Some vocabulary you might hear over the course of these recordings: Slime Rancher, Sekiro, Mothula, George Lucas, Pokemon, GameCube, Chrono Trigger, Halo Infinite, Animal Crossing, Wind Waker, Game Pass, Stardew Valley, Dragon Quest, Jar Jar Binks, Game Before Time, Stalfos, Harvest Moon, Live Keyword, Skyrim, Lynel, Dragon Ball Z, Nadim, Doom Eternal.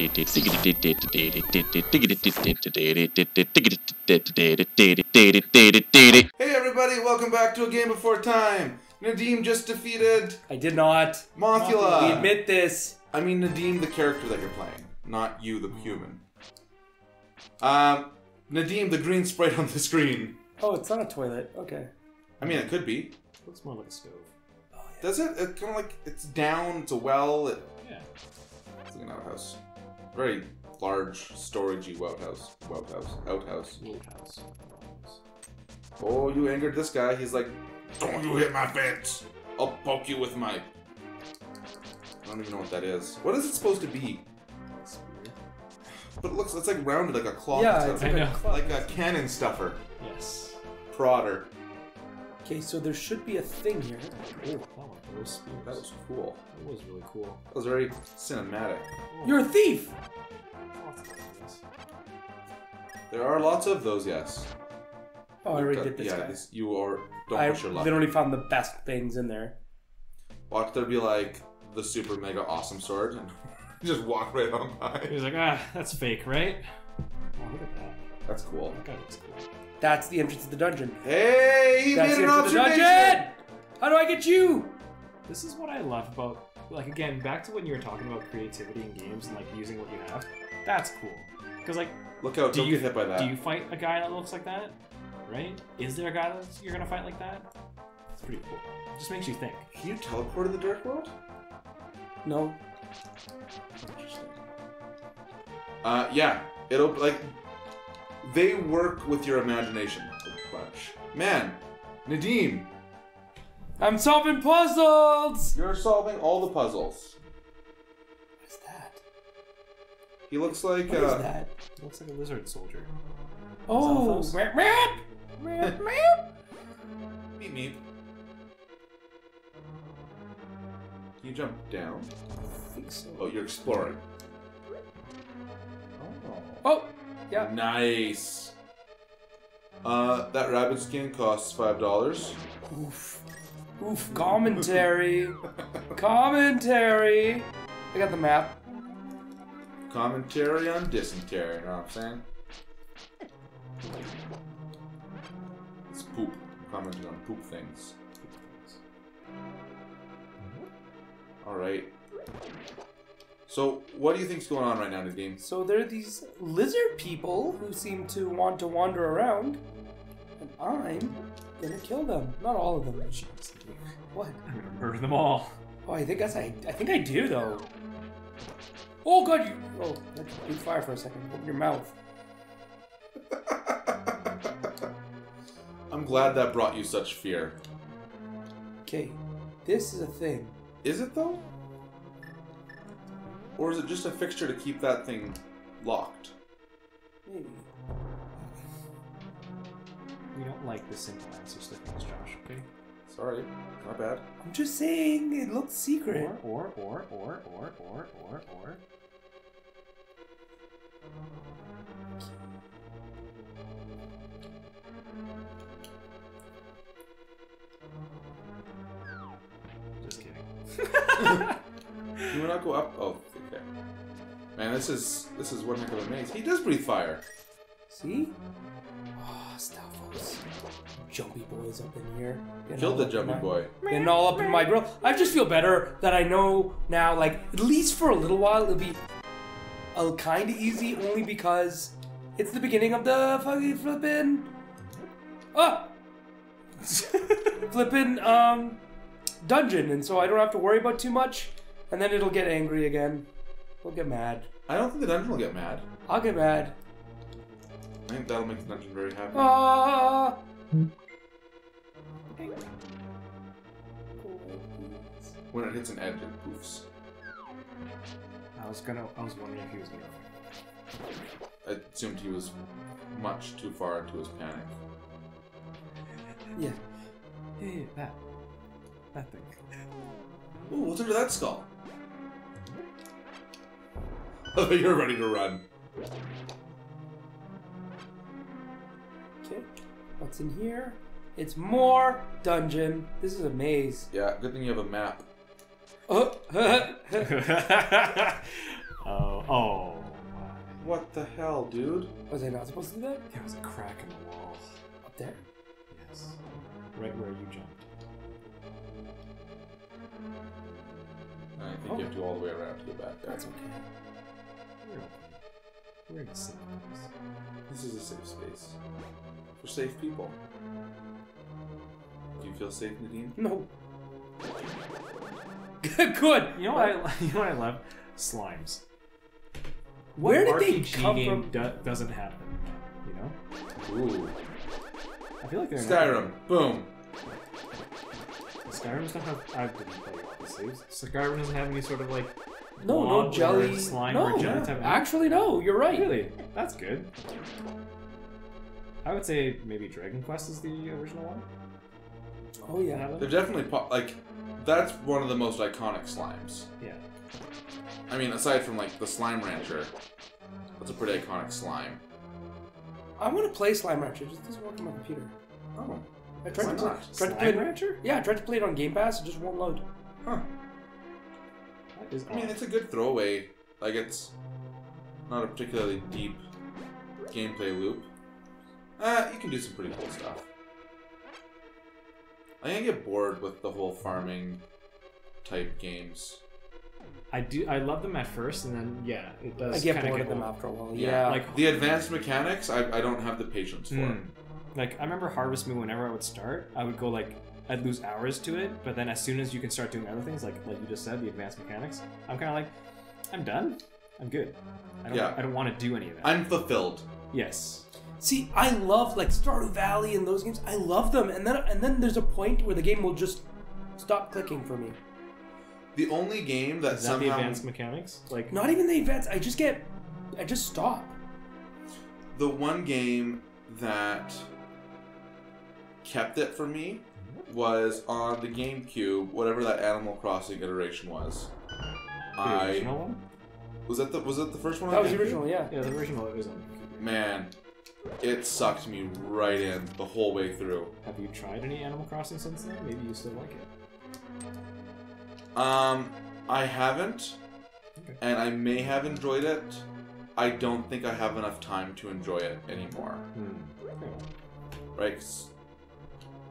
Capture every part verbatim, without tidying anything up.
Hey everybody, welcome back to A Game Before Time. Nadim just defeated... I did not. Mothula. We admit this. I mean Nadim, the character that you're playing, not you, the human. Um, Nadim, the green sprite on the screen. Oh, it's not a toilet. Okay. I mean, it could be. It looks more like a stove. Oh, yeah. Does it? It's kind of like, it's down, it's a well. It... Yeah. It's like an outhouse. Very large, storagey outhouse. Outhouse. Outhouse. Outhouse. Oh, you angered this guy. He's like, don't you hit my fence! I'll poke you with my... I don't even know what that is. What is it supposed to be? But it looks, it's like rounded like a claw. Yeah, it's like a, like a cannon stuffer. Yes. Prodder. Okay, so there should be a thing here. Oh, wow, those spears. That was cool. That was really cool. That was very cinematic. Oh. You're a thief! There are lots of those, yes. Oh, I already did this yeah, guy. This, you are, don't I push your luck. I literally found the best things in there. Watch there be like the super mega awesome sword and just walk right on by. He's like, ah, that's fake, right? Oh, look at that. That's cool. Oh, God, that's cool. That's the entrance to the dungeon. Hey, he That's made an observation! How do I get you? This is what I love about, like, again, back to when you were talking about creativity in games and, like, using what you have. That's cool. Because, like, look out, do don't you get hit by that. Do you fight a guy that looks like that? Right? Is there a guy that you're going to fight like that? It's pretty cool. It just makes you think. Can you teleport to the Dark World? No. Interesting. Uh, yeah. It'll, like... They work with your imagination a bunch. Man, Nadim! I'm solving puzzles! You're solving all the puzzles. What is that? He looks like what a... What is that? He looks like a lizard soldier. Oh! Meep meep! Meep meep! Meep meep. Can you jump down? I think so. Oh, you're exploring. Oh! Oh! Yeah. Nice. Uh, that rabbit skin costs five dollars. Oof. Oof. Commentary. Commentary. I got the map. Commentary on dysentery. You know what I'm saying? It's poop. Commenting on poop things. All right. So, what do you think's going on right now in the game? So there are these lizard people who seem to want to wander around, and I'm gonna kill them. Not all of them. What? I'm gonna murder them all. Oh, I think that's I. I think I do though. Oh God! You, oh, that took fire for a second. Open your mouth. I'm glad that brought you such fear. Okay, this is a thing. Is it though? Or is it just a fixture to keep that thing locked? Maybe. We don't like the simple answers to things, Josh, okay? Sorry, not bad. I'm just saying it looks secret. Or, or, or, or, or, or, or, or. Just kidding. You wanna go up? Oh, okay. Man, this is this is one heck of a maze. He does breathe fire. See? Oh, Stalfos. Jumpy boys up in here. Killed the jumpy boy. And all up in my grill. I just feel better that I know now, like, at least for a little while, it'll be a kinda easy, only because it's the beginning of the fucking flippin'. Oh! flippin' um dungeon, and so I don't have to worry about too much. And then it'll get angry again. We'll get mad. I don't think the dungeon will get mad. I'll get mad. I think that'll make the dungeon very happy. Ah! When it hits an edge, it poofs. I was gonna. I was wondering if he was gonna. I assumed he was much too far into his panic. Yeah. Yeah. yeah that. That thing. Ooh, what's under that skull? Oh, you're ready to run. Okay, what's in here? It's more dungeon. This is a maze. Yeah, good thing you have a map. Oh, oh Oh. What the hell, dude? Was I not supposed to do that? There was a crack in the wall. Up there? Yes. Right where you jumped. I think oh. you have to all the way around to the back there. That's okay. We're okay. We're in a safe place. This is a safe space. For safe people. Do you feel safe, Nadim? No. Good! You know what I, you know what I love? Slimes. Where did they come from? Do doesn't happen, you know? Ooh. I feel like they're Skyrim. Not... Boom. Skyrim doesn't have. I didn't play all the sleeves. Skyrim doesn't have any sort of like. No, no jelly. Slime no, or jelly type actually, no. You're right. Really, that's good. I would say maybe Dragon Quest is the original one. Oh yeah. They're definitely pop like. That's one of the most iconic slimes. Yeah. I mean, aside from, like, the Slime Rancher, that's a pretty iconic slime. I want to play Slime Rancher. It just doesn't work on my computer. Oh. I tried Why to play, tried Slime to play it, Rancher? Yeah, I tried to play it on Game Pass. It just won't load. Huh. That is I mean, it's a good throwaway. Like, it's not a particularly deep gameplay loop. Uh, you can do some pretty cool stuff. I think I get bored with the whole farming-type games. I do. I love them at first, and then yeah, it does. I get bored of them after a while. Yeah, yeah. Like the advanced mechanics, I, I don't have the patience for. Mm. Like I remember Harvest Moon. Whenever I would start, I would go like I'd lose hours to it, but then as soon as you can start doing other things, like like you just said, the advanced mechanics, I'm kind of like, I'm done. I'm good. I don't. Yeah. I don't want to do any of that. I'm fulfilled. Yes. See, I love like Stardew Valley and those games. I love them, and then and then there's a point where the game will just stop clicking for me. The only game that, is that somehow the advanced mechanics, like not even the advanced. I just get, I just stop. The one game that kept it for me was on the GameCube, whatever that Animal Crossing iteration was. The I, original one? Was that the was that the first one? That on was GameCube? The original, yeah. Yeah, the original it was on GameCube. Man, it sucked me right in the whole way through. Have you tried any Animal Crossing since then? Maybe you still like it. Um, I haven't, okay. And I may have enjoyed it. I don't think I have enough time to enjoy it anymore. Hmm. Right? 'Cause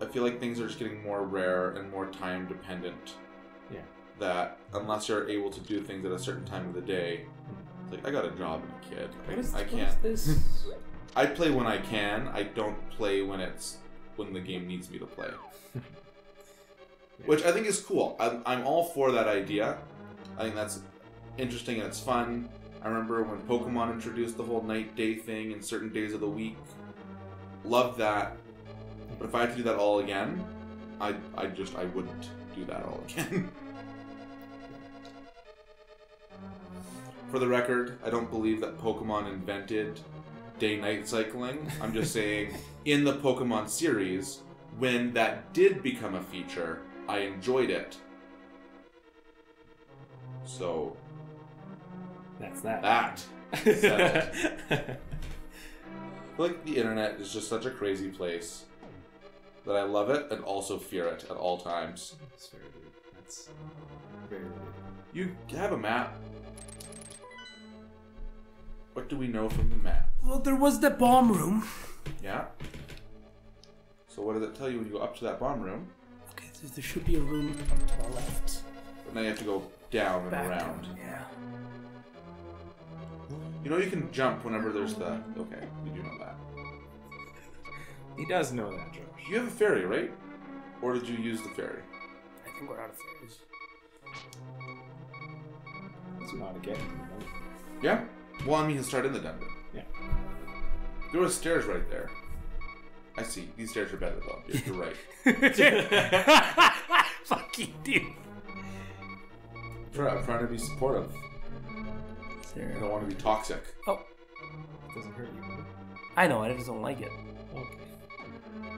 I feel like things are just getting more rare and more time dependent. Yeah. That unless you're able to do things at a certain time of the day, it's like I got a job and a kid. What I, is, I can't. What is this? I play when I can. I don't play when it's when the game needs me to play. Yeah. Which I think is cool. I'm, I'm all for that idea. I think that's interesting and it's fun. I remember when Pokemon introduced the whole night-day thing and certain days of the week. Loved that. But if I had to do that all again, I, I just, I wouldn't do that all again. For the record, I don't believe that Pokemon invented day-night cycling. I'm just saying, in the Pokemon series, when that did become a feature, I enjoyed it. So. That's that. That. That. Like, the internet is just such a crazy place that I love it and also fear it at all times. That's fair, dude. That's very weird. You have a map. What do we know from the map? Well, there was the bomb room. Yeah. So, what does it tell you when you go up to that bomb room? There should be a room to our left. But now you have to go down and Back around. Down, yeah. You know you can jump whenever there's the... Okay, you do know that. He does know that, Josh. You have a ferry, right? Or did you use the ferry? I think we're out of ferries. That's not a game. Yeah? Well, I mean, you start in the dungeon. Yeah. There were stairs right there. I see. These stairs are better, though. You're right. Fucking dude. I'm trying to be supportive. There. I don't want to be toxic. Oh. It doesn't hurt you. I know. I just don't like it. Okay.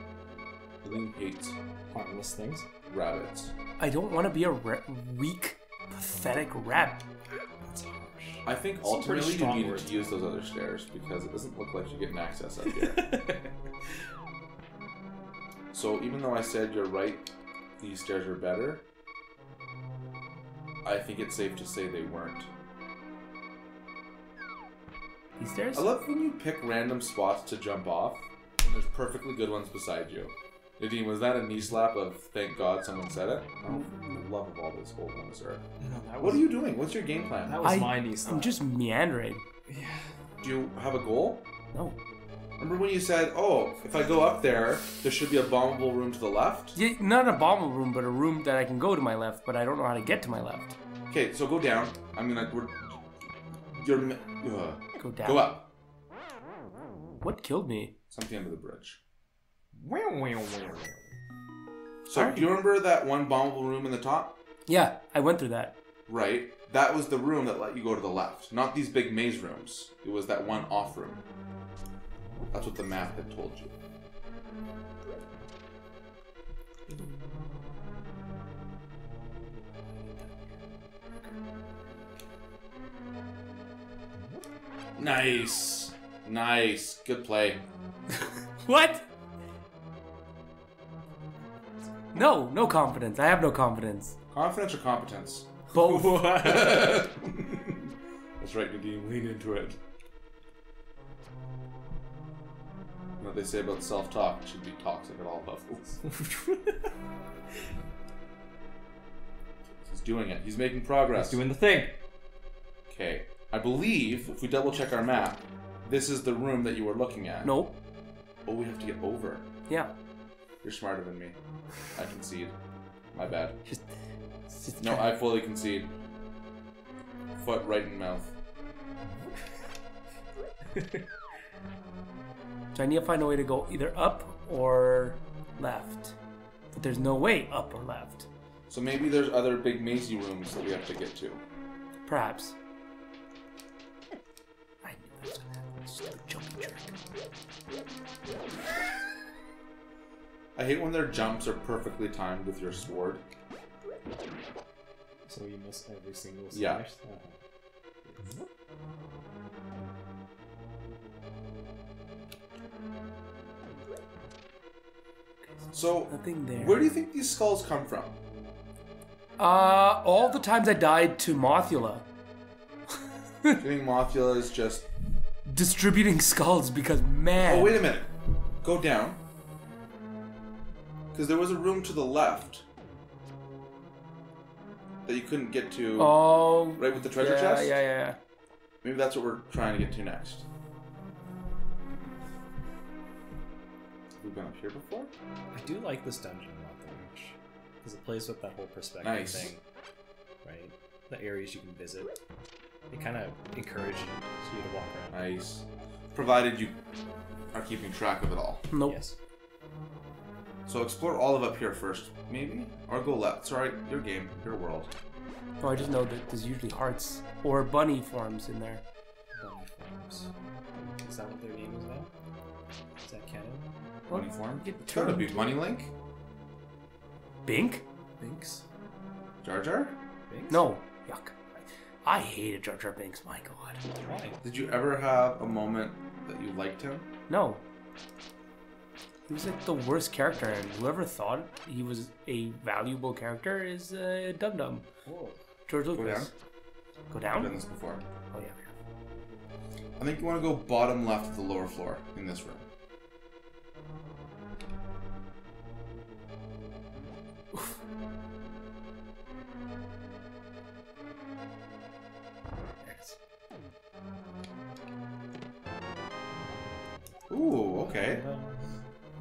Link hates harmless things. Rabbits. I don't want to be a weak, pathetic rabbit. That's harsh. I think That's ultimately you needed to use those other stairs because it doesn't look like you get an access up here. So even though I said you're right, these stairs are better, I think it's safe to say they weren't. These stairs? I love when you pick random spots to jump off, and there's perfectly good ones beside you. Nadim, was that a knee slap of thank God someone said it? Oh, for the love of all this gold on this earth. No, was, what are you doing? What's your game plan? That was I, my knee slap. I'm just meandering. Yeah. Do you have a goal? No. Remember when you said, oh, if I go up there, there should be a bombable room to the left? Yeah, not a bombable room, but a room that I can go to my left, but I don't know how to get to my left. Okay, so go down. I'm gonna... We're, you're... Uh, go down. Go up. What killed me? Something under the bridge. So, right. Do you remember that one bombable room in the top? Yeah, I went through that. Right. That was the room that let you go to the left. Not these big maze rooms. It was that one off room. That's what the map had told you. Nice. Nice. Good play. What? No, no confidence. I have no confidence. Confidence or competence? Both. That's right, Nadim. Lean into it. You know what they say about self-talk? It should be toxic at all levels. He's doing it. He's making progress. He's doing the thing. Okay. I believe, if we double-check our map, this is the room that you were looking at. Nope. Oh, we have to get over. Yeah. You're smarter than me. I concede. My bad. Just, just no, I fully concede. Foot right in mouth. So I need to find a way to go either up or left. But there's no way up or left. So maybe there's other big mazy rooms that we have to get to. Perhaps. I knew that was going to happen. Stupid jumping jerk. I hate when their jumps are perfectly timed with your sword. So you miss every single smash? Yeah. Uh-huh. So, nothing there. Where do you think these skulls come from? Uh, all the times I died to Mothula. Do you think Mothula is just... distributing skulls because, man... Oh, wait a minute. Go down. Because there was a room to the left that you couldn't get to. Oh, right with the treasure yeah, chest? Yeah, yeah, yeah. Maybe that's what we're trying to get to next. Have we been up here before? I do like this dungeon a lot though, because it plays with that whole perspective nice. thing. Right? The areas you can visit. It kind of encourages you to walk around. Nice. Provided you are keeping track of it all. Nope. Yes. So explore all of up here first, maybe? Or go left. Sorry, your game, your world. Oh, I just know that there's usually hearts or bunny forms in there. Bunny forms. Is that what their name is now? Is that canon? Bunny what? form? It's gotta be Money Link? Bink? Binks? Jar Jar? Binks? No. Yuck. I hated Jar Jar Binks, my god. Why? Did you ever have a moment that you liked him? No. He was like the worst character, and whoever thought he was a valuable character is a uh, dum dum. Whoa. George Lucas. Go down. Go down? I've done this before. Oh yeah, yeah. I think you want to go bottom left of the lower floor in this room. Oof. There it is. Ooh, okay.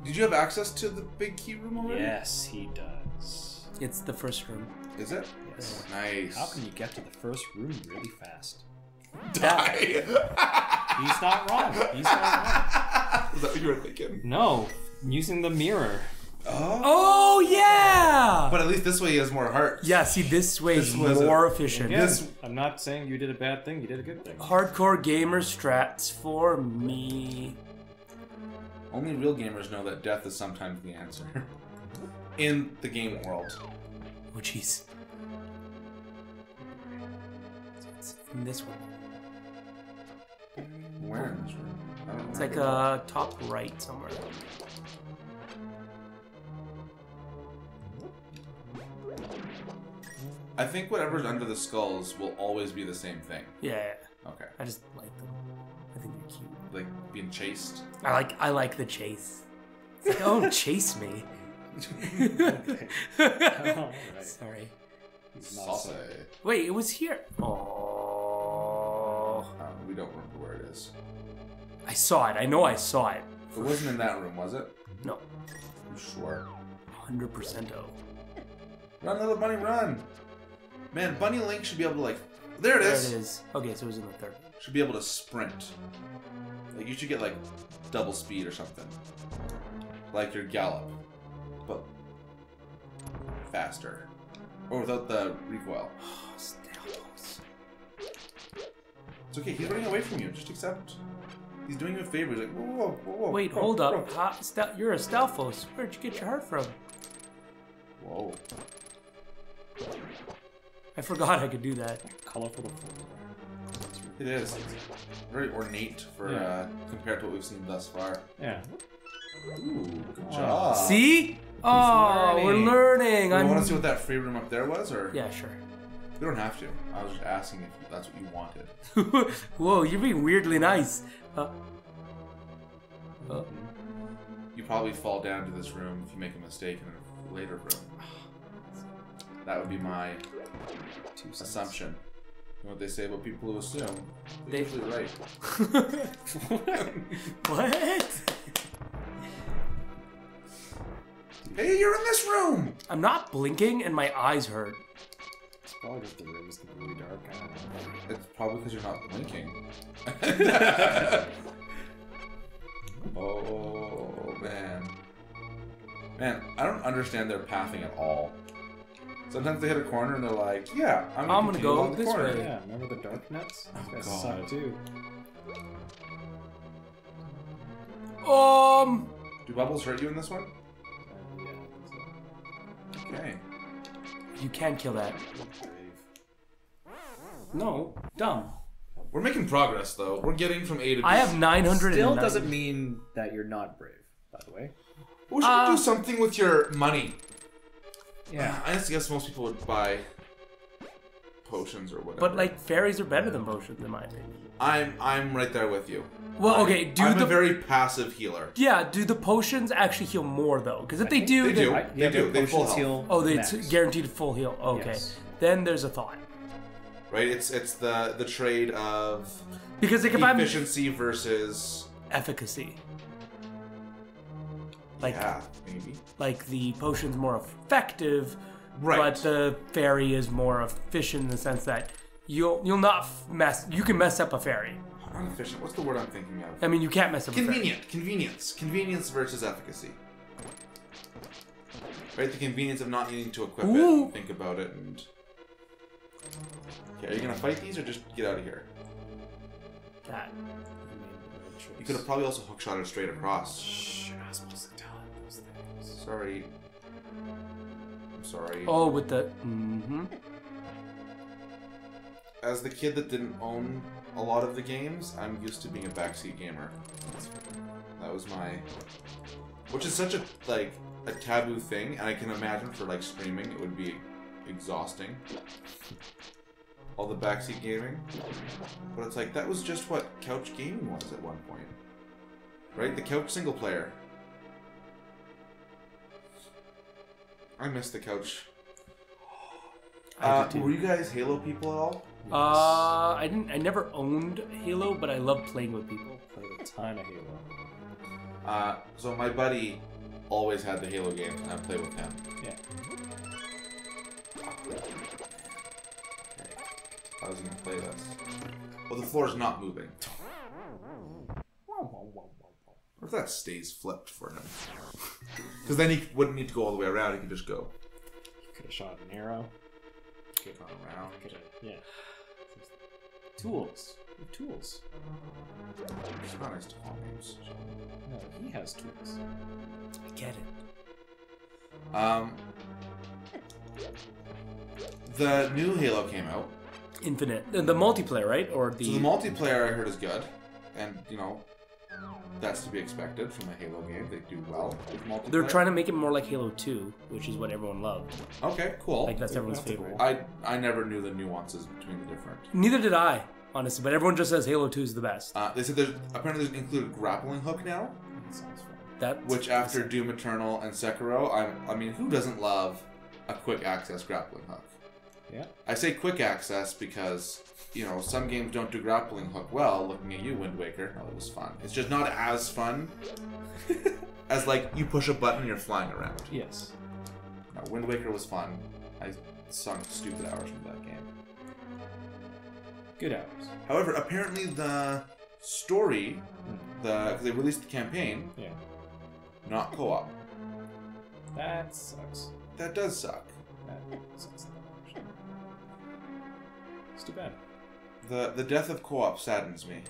Did you have access to the big key room already? Yes, he does. It's the first room. Is it? Yes. Oh, nice. How can you get to the first room really fast? Die! He's not wrong. He's not wrong. Is that what you were thinking? No. Using the mirror. Oh, oh yeah! But at least this way he has more hearts. Yeah, see, this way is more a, efficient. Yeah, this... I'm not saying you did a bad thing. You did a good thing. Hardcore gamer strats for me... Only real gamers know that death is sometimes the answer. In the game world. Oh, jeez. It's in this one. Where in this room? I don't it's like a uh, top right somewhere. I think whatever's under the skulls will always be the same thing. Yeah. Okay. I just like them. I think they're cute. Like being chased. I like I like the chase. It's like, oh, chase me. Okay. Oh, right. Sorry. Saucy. Wait, it was here. Oh. Um, we don't remember where it is. I saw it. I know I saw it. It wasn't in that room, was it? No. I'm sure. one hundred percent-o. Run, little bunny, run! Man, Bunny Link should be able to, like... There it is! There it is. Okay, so it was in the third. Should be able to sprint. Like, you should get, like, double speed or something. Like your gallop. But... faster. Or without the recoil. Oh, Stalfos. It's okay, he's running away from you. Just accept. He's doing you a favor. He's like, whoa, whoa, whoa, whoa. Wait, whoa, hold up. Whoa. Uh, you're a Stalfos. Where'd you get your heart from? Whoa. I forgot I could do that. Colorful. It is. Very ornate for yeah. uh, compared to what we've seen thus far. Yeah. Ooh, good wow. job. See? Oh, learning. We're learning. I want to see what that free room up there was, or? Yeah, sure. You don't have to. I was just asking if that's what you wanted. Whoa, you're being weirdly nice. Uh, oh. You probably fall down to this room if you make a mistake in a later room. That would be my Two assumption. You know what they say about people who assume? They're usually right. What? Hey, you're in this room! I'm not blinking and my eyes hurt. It's probably because the room is really dark. I don't know. It's probably because you're not blinking. Oh, man. Man, I don't understand their pathing at all. Sometimes they hit a corner and they're like, yeah, I'm gonna, I'm gonna go this corner. way. Yeah, remember the dark nets? Oh, Those guys God. suck too. Um. Do bubbles hurt you in this one? Uh, yeah, I think so. Okay. You can kill that. No, dumb. We're making progress though. We're getting from A to B. I have nine hundred. Still doesn't mean that you're not brave, by the way. We should uh, do something with your money. Yeah, I just guess most people would buy potions or whatever. But like fairies are better than potions in my opinion. I'm I'm right there with you. Well, I'm, okay, do I'm the a very passive healer. Yeah, do the potions actually heal more though? Because if I they do, they, they do, I, they, they do, they full heal. heal oh, they it's guaranteed full heal. Okay, yes. Then there's a thought. Right, it's it's the the trade of because like, efficiency if I'm, versus efficacy. Like, yeah, maybe. Like the potion's more effective, right. But the fairy is more efficient in the sense that you'll you'll not mess. You can mess up a fairy. Inefficient. What's the word I'm thinking of? I mean, you can't mess up. Convenient. A fairy. Convenience. Convenience versus efficacy. Right. The convenience of not needing to equip Ooh. it. And think about it. And okay, are you gonna fight these or just get out of here? That. You could have probably also hookshot her straight across. Shh, you're not supposed to tell him those things. Sorry. I'm sorry. Oh, with the... Mm-hmm. As the kid that didn't own a lot of the games, I'm used to being a backseat gamer. That was my... Which is such a, like, a taboo thing, and I can imagine for, like, streaming, it would be exhausting. All the backseat gaming, but it's like that was just what couch gaming was at one point, right? The couch single player. I miss the couch. Uh, were you guys Halo people at all? Yes. Uh, I didn't. I never owned Halo, but I loved playing with people. Played a ton of Halo. Uh, so my buddy always had the Halo games, and I played with him. Yeah. I was gonna play this. Well, the floor's not moving. What if that stays flipped for him? Because then he wouldn't need to go all the way around, he could just go. He could have shot an arrow. Could have gone around. Could have, yeah. Tools. Tools. It's not nice to call names. No, he has tools. I get it. Um. The new Halo came out. Infinite. The, the multiplayer, right? Or the... So the multiplayer I heard is good. And, you know, that's to be expected from a Halo game. They do well with multiplayer. They're trying to make it more like Halo two, which is what everyone loved. Okay, cool. Like, that's everyone's favorite. I, I never knew the nuances between the different... Neither did I. honestly. But everyone just says Halo two is the best. Uh, they said there's apparently there's an included grappling hook now. That sounds fun. That which after Doom Eternal and Sekiro, I I mean, who doesn't love a quick access grappling hook? Yeah. I say quick access because, you know, some games don't do grappling hook well. Looking at you, Wind Waker. Oh, it was fun. It's just not as fun as, like, you push a button and you're flying around. Yes. No, Wind Waker was fun. I sunk stupid hours from that game. Good hours. However, apparently the story, the they released the campaign, yeah, not co-op. That sucks. That does suck. That sucks. It's too bad. The the death of co-op saddens me.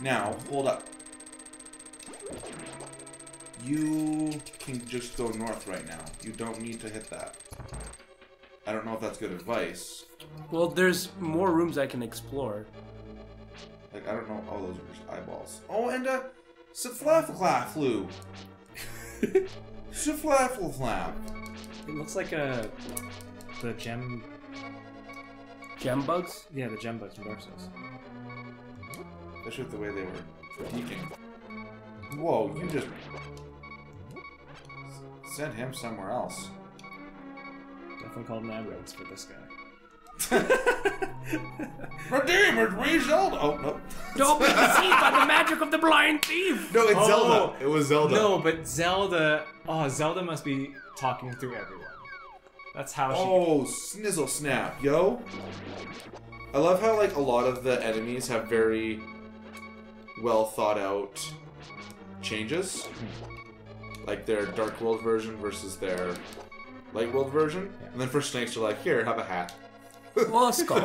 Now, hold up. You can just go north right now. You don't need to hit that. I don't know if that's good advice. Well, there's more rooms I can explore. Like, I don't know. Oh, those are just eyeballs. Oh, and uh, Siflaflaflu. Siflaflaflap. It looks like a... The gem... Gem bugs? Yeah, the gem bugs from Dark Souls. Especially with the way they were peeking. Whoa, you just... sent him somewhere else. Definitely called an ambulance for this guy. Redeemer's re Zelda! Oh, no. Don't be deceived by the magic of the blind thief! No, it's oh, Zelda. It was Zelda. No, but Zelda... Oh, Zelda must be talking through everyone. That's how she... Oh, snizzle snap, yo! I love how, like, a lot of the enemies have very well thought out changes. Like their Dark World version versus their Light World version. Yeah. And then for snakes, you're like, here, have a hat. Well, a skull.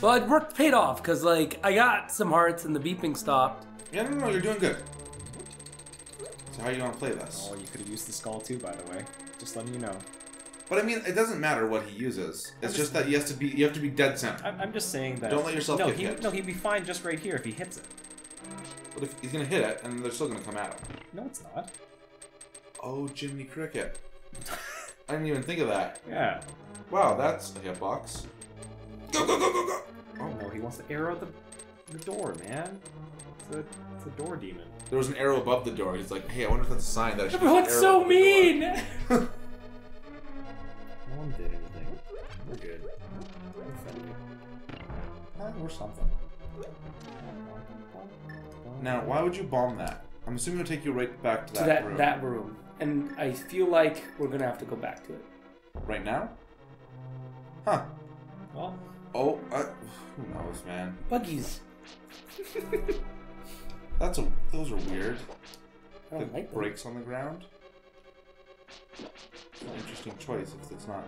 Well, it worked, paid off, because, like, I got some hearts and the beeping stopped. Yeah, no, no, no, you're doing good. So how are you going to play this? Oh, you could have used the skull too, by the way. Just letting you know. But I mean, it doesn't matter what he uses. It's just, just that he has to be, you have to be dead center. I'm, I'm just saying that. Don't let yourself no, get he, hit. No, he'd be fine just right here if he hits it. But if he's going to hit it, and they're still going to come at him. No, it's not. Oh, Jiminy Cricket. I didn't even think of that. Yeah. Wow, that's a hitbox. Go, go, go, go, go! Oh, no, he wants to arrow the, the door, man. It's a, it's a door demon. There was an arrow above the door. He's like, hey, I wonder if that's a sign that I should put an arrow above the door. That's so mean! No one did anything. We're good. We're, we're something. Now, why would you bomb that? I'm assuming it'll take you right back to that, to that room. that room. And I feel like we're going to have to go back to it. Right now? Huh. Well. Oh, I, who knows, man. Buggies. That's a. Those are weird. I don't like breaks them. on the ground. It's an interesting choice if it's not.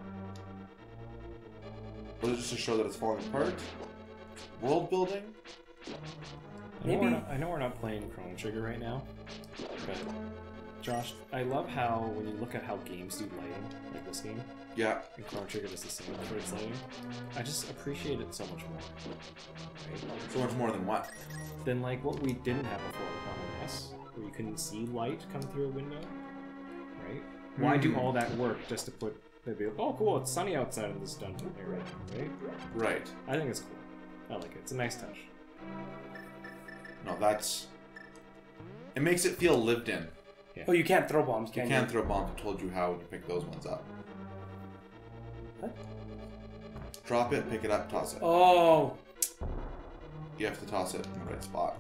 Or just to show that it's falling apart. World building. I know, Maybe. Not, I know we're not playing Chrono Trigger right now, but Josh, I love how when you look at how games do lighting, like this game. Yeah. And Chrono Trigger does the same for its lighting. I just appreciate it so much more. Right? So much more than what? Than like what we didn't have before with S, where you couldn't see light come through a window. Right? Mm-hmm. Why do all that work just to put they'd be like, oh cool, it's sunny outside in this dungeon area, right? Right. I think it's cool. I like it. It's a nice touch. No, that's it makes it feel lived in. Yeah. Oh, you can't throw bombs, can you? You can't throw bombs. I told you how to pick those ones up. What? Drop it, pick it up, toss it. Oh! You have to toss it in the right spot.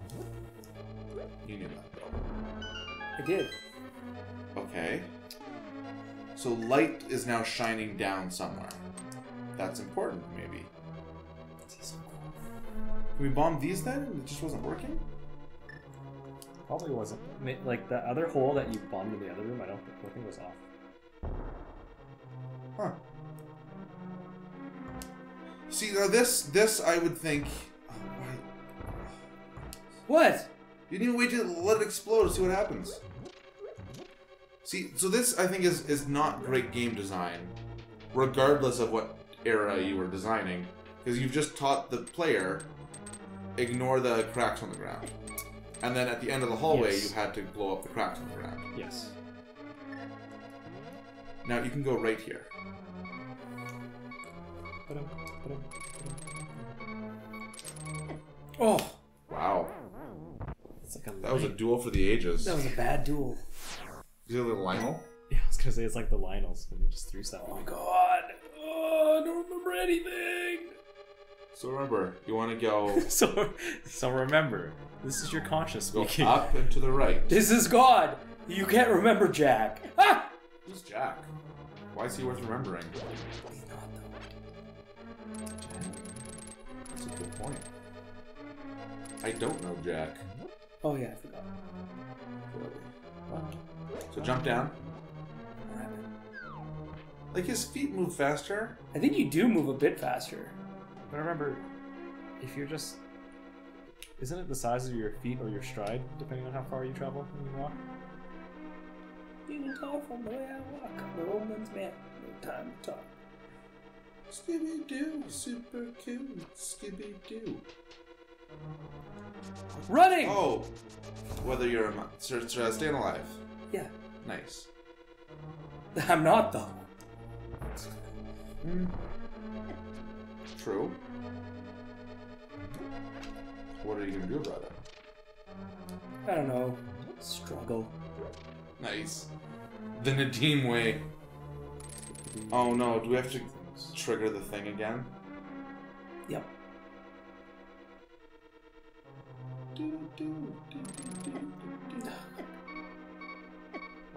You knew that. I did. Okay. So light is now shining down somewhere. That's important, maybe. Can we bomb these then? It just wasn't working? Probably wasn't. Like, the other hole that you bombed in the other room, I don't think nothing was off. Huh. See, now this, this I would think... Oh, why? What? You didn't even wait to let it explode to see what happens. See, so this, I think, is, is not great game design, regardless of what era you were designing, because you've just taught the player, ignore the cracks on the ground. And then at the end of the hallway, yes, you had to blow up the cracks on the ground. Yes. Now, you can go right here. Oh! Wow. It's like a that light. was a duel for the ages. That was a bad duel. Is it the Lynel? Yeah, I was gonna say it's like the Lynels, and they just threw something. Oh my god! Oh, I don't remember anything! So remember, you want to go... so, so remember, this is your conscious go speaking. Go up and to the right. This is God! You can't remember Jack. Ah! Who's Jack? Why is he worth remembering? He's not, though. Jack? That's a good point. I don't know Jack. Oh yeah, I forgot. What? So jump down. Like, his feet move faster. I think you do move a bit faster. But remember, if you're just... Isn't it the size of your feet or your stride, depending on how far you travel when you walk? You can tell from the way I walk. The old man's man. No time to talk. Skibby-doo, super cute. Skibby-doo. Running! Oh! Whether you're a... Sir, sir, staying alive. Yeah. Nice. I'm not, though. Hmm. True. What are you gonna do about it? I don't know. Struggle. Nice. The Nadim way. Oh no, do we have to trigger the thing again? Yep.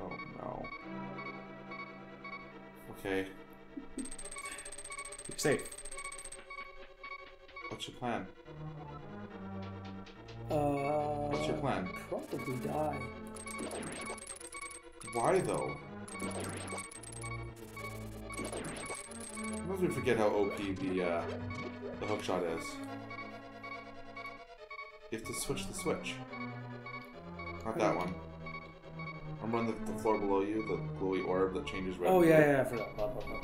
Oh no. Okay. You're safe. What's your plan? Uh, What's your plan? Probably die. Why though? Sometimes we forget how O P the uh, the hookshot is. You have to switch the switch. Not that one. I'm running the, the floor below you, the glowy orb that changes red. Oh yeah, yeah, yeah, I forgot. Blah, blah, blah.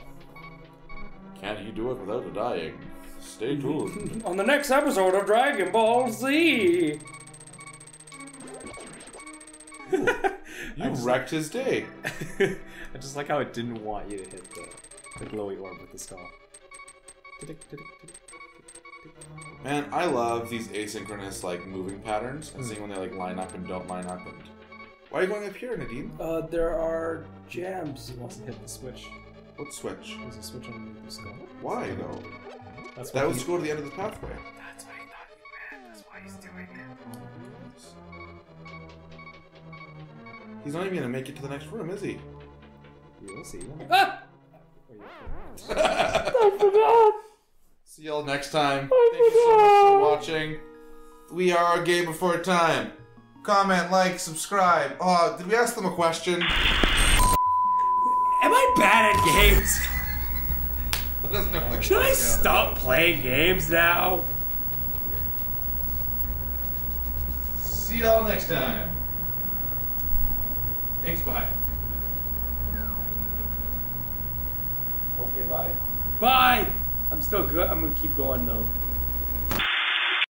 Can you do it without dying? Stay tuned. On the next episode of Dragon Ball Z! Ooh, you wrecked his day. I just like how it didn't want you to hit the, the glowy orb with the skull. Man, I love these asynchronous like moving patterns and mm. seeing when they like line up and don't line up. And... Why are you going up here, Nadim? Uh, there are jams. He wants to hit the switch. What switch? There's a switch underneath the skull. Why though? That's that was to go to the end of the pathway. That's what he thought he meant. That's why he's doing it. He's not even gonna make it to the next room, is he? We will see. Ah! I forgot! See y'all next time. I Thank forgot. you so much for watching. We are Game Before Time. Comment, like, subscribe. Oh, did we ask them a question? Am I bad at games? Should I stop playing games now? See y'all next time. Thanks, bye. Okay, bye. Bye! I'm still good. I'm gonna keep going, though.